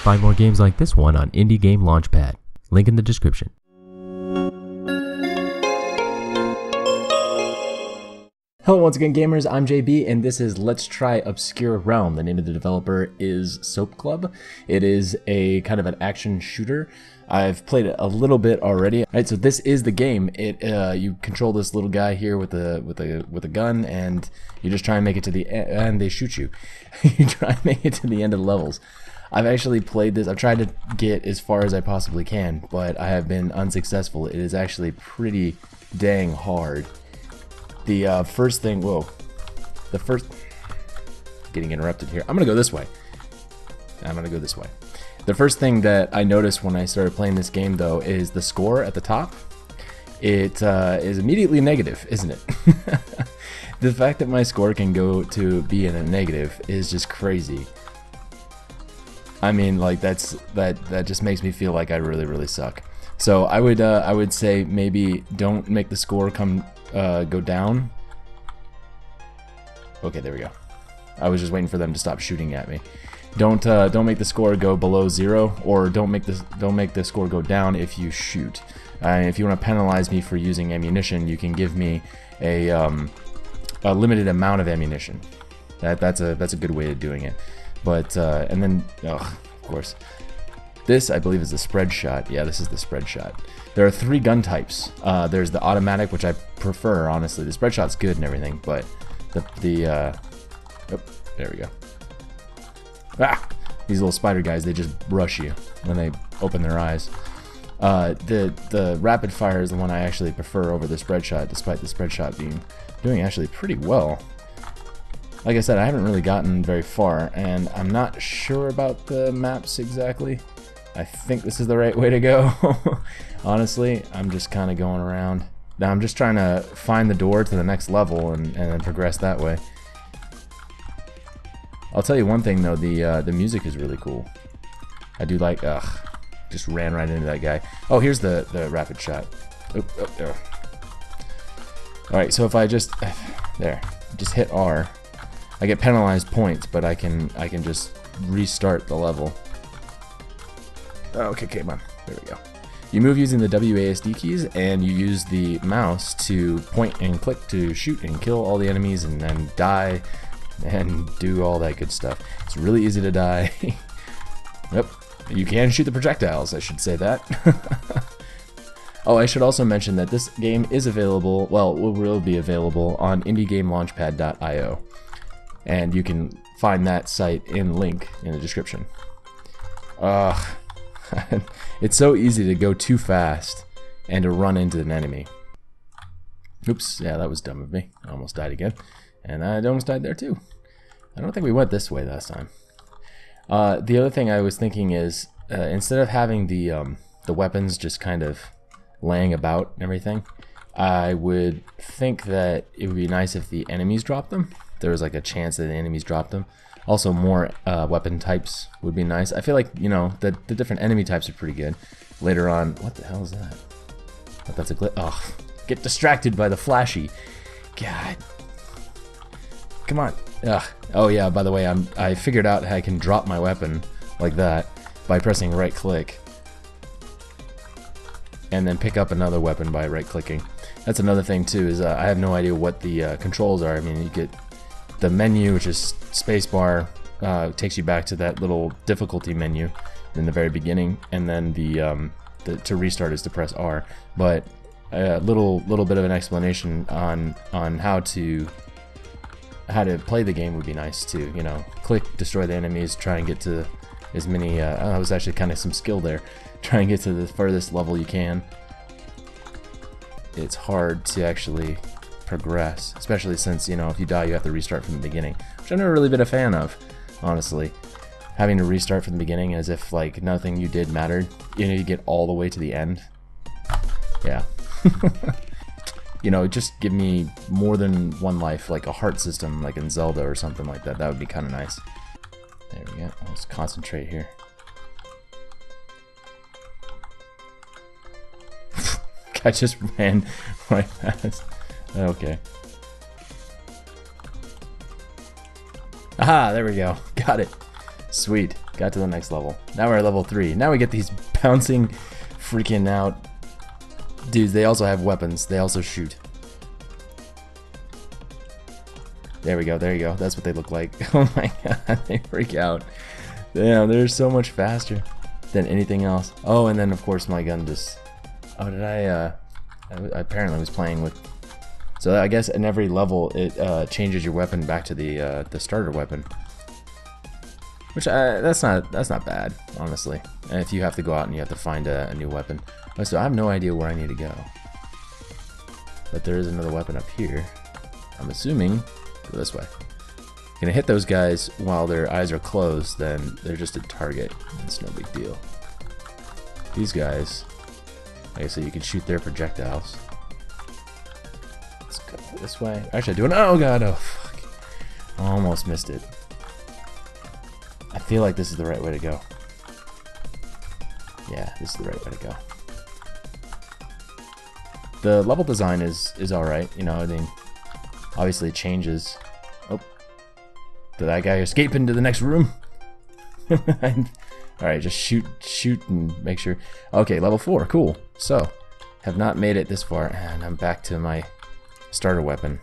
Find more games like this one on Indie Game Launchpad. Link in the description. Hello once again gamers, I'm JB and this is Let's Try Obscure Realm. The name of the developer is Soap Club. It is a kind of an action shooter. I've played it a little bit already. Alright, so this is the game. You control this little guy here with a gun, and you just try and make it to the end, and they shoot you. You try and make it to the end of the levels. I've actually played this. I've tried to get as far as I possibly can, but I have been unsuccessful. It is actually pretty dang hard. The first thing, whoa, the first, getting interrupted here. I'm gonna go this way. The first thing that I noticed when I started playing this game, though, is the score at the top. It is immediately negative, isn't it? The fact that my score can go to be in a negative is just crazy. I mean, like that just makes me feel like I really suck. So I would say maybe don't make the score come. Go down. Okay, there we go. I was just waiting for them to stop shooting at me. Don't make the score go below 0, or don't make the score go down if you shoot. If you want to penalize me for using ammunition, you can give me a limited amount of ammunition. That's a good way of doing it. But and then of course, this I believe is the spread shot. Yeah, this is the spread shot. There are 3 gun types. There's the automatic, which I prefer, honestly. The spread shot's good and everything, but oh, there we go. Ah, these little spider guys, they just rush you when they open their eyes. The rapid fire is the one I actually prefer over the spread shot, despite the spread shot being doing actually pretty well. Like I said, I haven't really gotten very far, and I'm not sure about the maps exactly. I think this is the right way to go. Honestly, I'm just kind of going around. Now I'm just trying to find the door to the next level and then progress that way. I'll tell you one thing though, the music is really cool. I do like, just ran right into that guy. Oh, here's the rapid shot. Oop, oh, there. All right, so if I just, there, just hit R, I get penalized points, but I can just restart the level. Okay, come on. There we go. You move using the WASD keys, and you use the mouse to point and click to shoot and kill all the enemies and then die and do all that good stuff. It's really easy to die. Yep. You can shoot the projectiles, I should say that. Oh, I should also mention that this game is available, well, it will be available on indiegamelaunchpad.io, and you can find that site in link in the description. Ugh. It's so easy to go too fast and to run into an enemy. Oops, yeah, that was dumb of me. I almost died again. And I almost died there too. I don't think we went this way last time. The other thing I was thinking is, instead of having the weapons just kind of laying about and everything, I would think that it would be nice if the enemies dropped them. There was like a chance that the enemies dropped them. Also, more weapon types would be nice. I feel like, you know, the different enemy types are pretty good. Later on, what the hell is that? Oh, that's a glitch. Oh, get distracted by the flashy. God. Come on. Ugh. Oh yeah, by the way, I figured out how I can drop my weapon like that by pressing right click. And then pick up another weapon by right clicking. That's another thing too, is I have no idea what the controls are. I mean, you get the menu, which is spacebar, takes you back to that little difficulty menu in the very beginning, and then the to restart is to press R. But a little bit of an explanation on how to play the game would be nice too. You know, click, destroy the enemies, try and get to as many. That was actually kind of some skill there. Try and get to the furthest level you can. It's hard to actually progress, especially since, you know, if you die you have to restart from the beginning, which I've never really been a fan of, honestly. Having to restart from the beginning as if like nothing you did mattered, you know, you get all the way to the end. Yeah. You know, just give me more than one life, like a heart system like in Zelda or something like that. That would be kind of nice. There we go. Let's concentrate here. I just ran right past. Okay. Aha, there we go. Got it. Sweet. Got to the next level. Now we're at level 3. Now we get these bouncing freaking out dudes. They also have weapons. They also shoot. There we go. There you go. That's what they look like. Oh my god. They freak out. Damn, they're so much faster than anything else. Oh, and then of course my gun just... Oh, did I apparently was playing with... So I guess in every level it changes your weapon back to the starter weapon. Which that's not bad, honestly. And if you have to go out and you have to find a new weapon. So I have no idea where I need to go. But there is another weapon up here. I'm assuming go this way. Gonna hit those guys while their eyes are closed, then they're just a target. It's no big deal. These guys, like I said, you can shoot their projectiles. Let's go this way. Actually, I do an oh god, oh fuck. I almost missed it. I feel like this is the right way to go. Yeah, this is the right way to go. The level design is alright, you know, I mean, obviously it changes. Did that guy escape into the next room? Alright, just shoot and make sure. Okay, level 4, cool. So, have not made it this far, and I'm back to my starter weapon.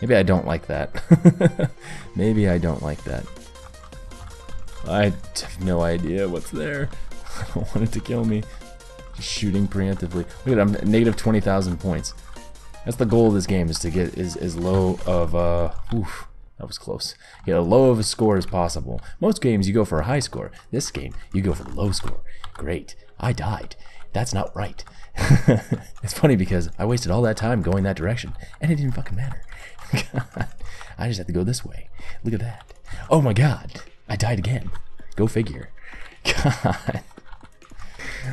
Maybe I don't like that. Maybe I don't like that. I have no idea what's there. I don't want it to kill me. Just shooting preemptively. Look at, I'm negative 20,000 points. That's the goal of this game, is to get as low of oof. That was close. Get a low of a score as possible. Most games you go for a high score. This game, you go for the low score. Great. I died. That's not right. It's funny because I wasted all that time going that direction, and it didn't fucking matter. God. I just have to go this way. Look at that. Oh my god. I died again. Go figure. God.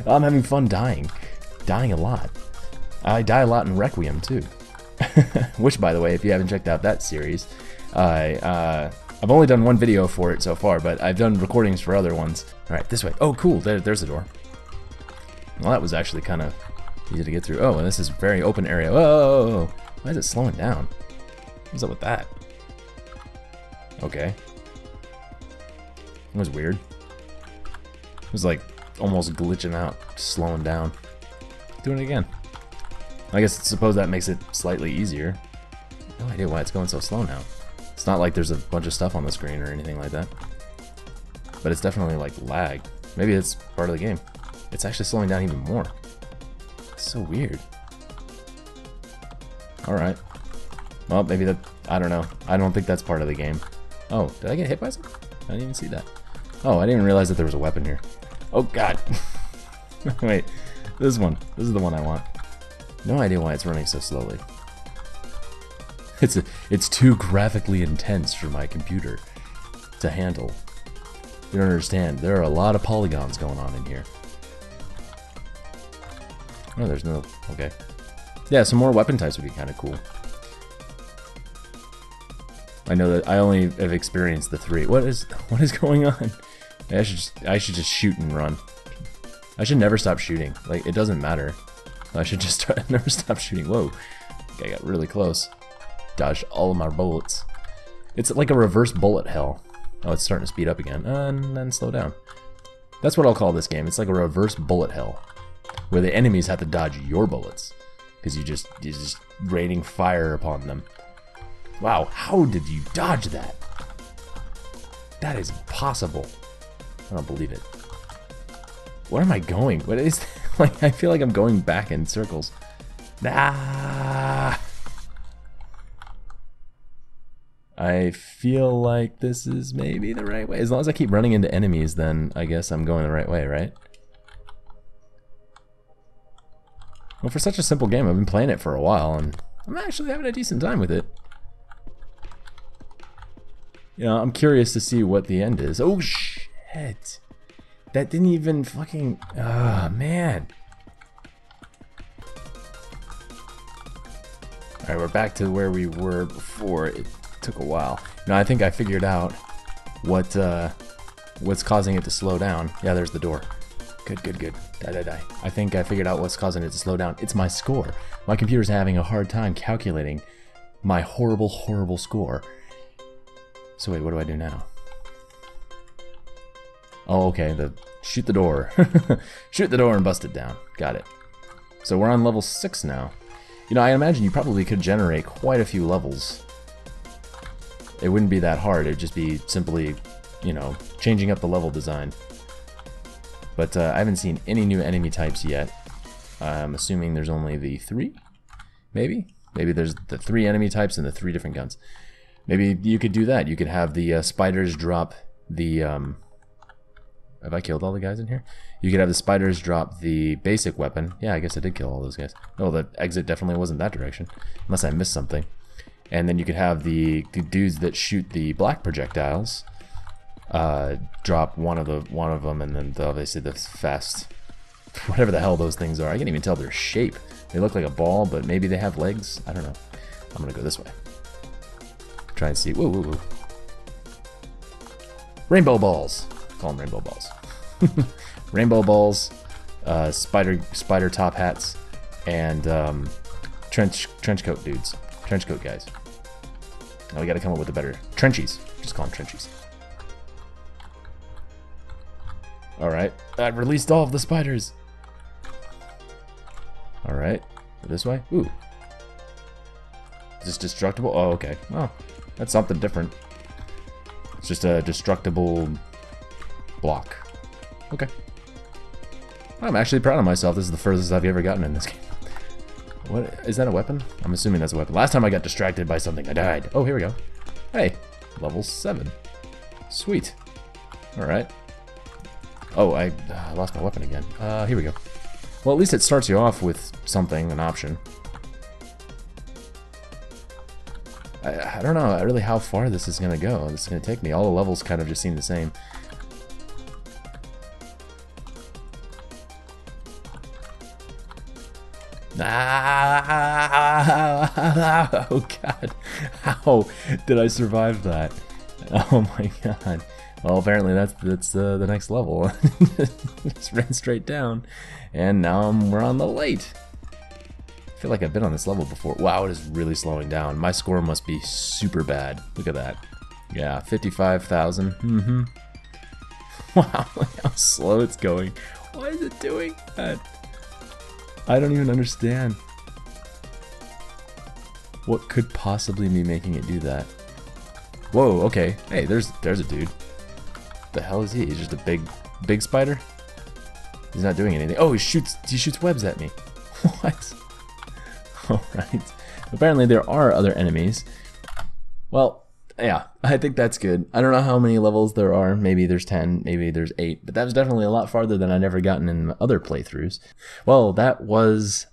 I'm having fun dying. Dying a lot. I die a lot in Requiem, too. Which, by the way, if you haven't checked out that series... I've only done one video for it so far, but I've done recordings for other ones. Alright, this way. Oh, cool. There's the door. Well, that was actually kind of easy to get through. Oh, and this is a very open area. Whoa! Why is it slowing down? What's up with that? Okay. It was weird. It was like almost glitching out, slowing down. Doing it again. I guess, suppose that makes it slightly easier. No idea why it's going so slow now. It's not like there's a bunch of stuff on the screen or anything like that. But it's definitely like lag. Maybe it's part of the game. It's actually slowing down even more. It's so weird. Alright. Well, maybe that... I don't know. I don't think that's part of the game. Oh, did I get hit by something? I didn't even see that. Oh, I didn't even realize that there was a weapon here. Oh, god. Wait. This one. This is the one I want. No idea why it's running so slowly. It's too graphically intense for my computer to handle. You don't understand. There are a lot of polygons going on in here. Oh, there's no... Okay. Yeah, some more weapon types would be kind of cool. I know that I only have experienced the 3. What is going on? I should just shoot and run. I should never stop shooting. Like, it doesn't matter. I should just never stop shooting. Whoa. Okay, I got really close. Dodged all of my bullets. It's like a reverse bullet hell. Oh, it's starting to speed up again. And then slow down. That's what I'll call this game. It's like a reverse bullet hell. Where the enemies have to dodge your bullets. Because you're just raining fire upon them. Wow, how did you dodge that? That is impossible. I don't believe it. Where am I going? What is that? Like, I feel like I'm going back in circles. Ah! I feel like this is maybe the right way. As long as I keep running into enemies, then I guess I'm going the right way, right? Well, for such a simple game, I've been playing it for a while, and I'm actually having a decent time with it. You know, I'm curious to see what the end is. Oh, shit! That didn't even fucking... Ah, man! Alright, we're back to where we were before. It took a while. Now I think I figured out what what's causing it to slow down. Yeah, there's the door. Good, good, good. Die, die, die. I think I figured out what's causing it to slow down. It's my score. My computer's having a hard time calculating my horrible, horrible score. So wait, what do I do now? Oh, okay, shoot the door. Shoot the door and bust it down. Got it. So we're on level 6 now. You know, I imagine you probably could generate quite a few levels. It wouldn't be that hard, it'd just be simply, you know, changing up the level design. But I haven't seen any new enemy types yet. I'm assuming there's only the 3, maybe? Maybe there's the 3 enemy types and the 3 different guns. Maybe you could do that. You could have the spiders drop the... have I killed all the guys in here? You could have the spiders drop the basic weapon. Yeah, I guess I did kill all those guys. No, the exit definitely wasn't that direction. Unless I missed something. And then you could have the dudes that shoot the black projectiles drop one of them, and then obviously the fast... whatever the hell those things are. I can't even tell their shape. They look like a ball, but maybe they have legs. I don't know. I'm gonna go this way. Try and see. Woo, woo, woo. Rainbow balls. Call them rainbow balls. Rainbow balls, spider top hats, and trench coat dudes. Trench coat guys. Now we gotta come up with a better trenchies. Just call them trenchies. Alright, I've released all of the spiders. Alright, this way. Ooh. Is this destructible? Oh, okay. Well, that's something different. It's just a destructible block. Okay. I'm actually proud of myself. This is the furthest I've ever gotten in this game. What? Is that a weapon? I'm assuming that's a weapon. Last time I got distracted by something, I died. Oh, here we go. Hey, level 7. Sweet. Alright. Oh, I lost my weapon again. Here we go. Well, at least it starts you off with something, an option. I don't know really how far this is going to go. This is going to take me. All the levels kind of just seem the same. Ah, oh, God. How did I survive that? Oh, my God. Well, apparently that's the next level. Just ran straight down, and now we're on the late. I feel like I've been on this level before. Wow, it is really slowing down. My score must be super bad. Look at that. Yeah, 55,000. Mm-hmm. Wow, look how slow it's going. Why is it doing that? I don't even understand. What could possibly be making it do that? Whoa, okay. Hey, there's a dude. The hell is he? He's just a big spider. He's not doing anything. Oh, he shoots webs at me. What? All right. Apparently there are other enemies. Well, yeah, I think that's good. I don't know how many levels there are. Maybe there's 10, maybe there's 8, but that was definitely a lot farther than I've ever gotten in other playthroughs. Well, that was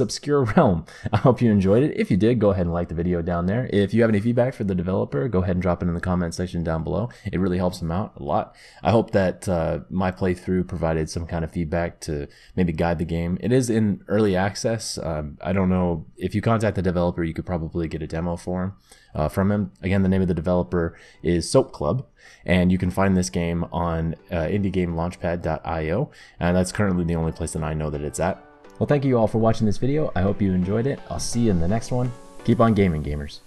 Obscure Realm. I hope you enjoyed it. If you did, go ahead and like the video down there. If you have any feedback for the developer, go ahead and drop it in the comment section down below. It really helps them out a lot. I hope that my playthrough provided some kind of feedback to maybe guide the game. It is in early access. I don't know. If you contact the developer, you could probably get a demo for him, from him. Again, the name of the developer is Soap Club. And you can find this game on indiegamelaunchpad.io. And that's currently the only place that I know that it's at. Well, thank you all for watching this video. I hope you enjoyed it. I'll see you in the next one. Keep on gaming, gamers.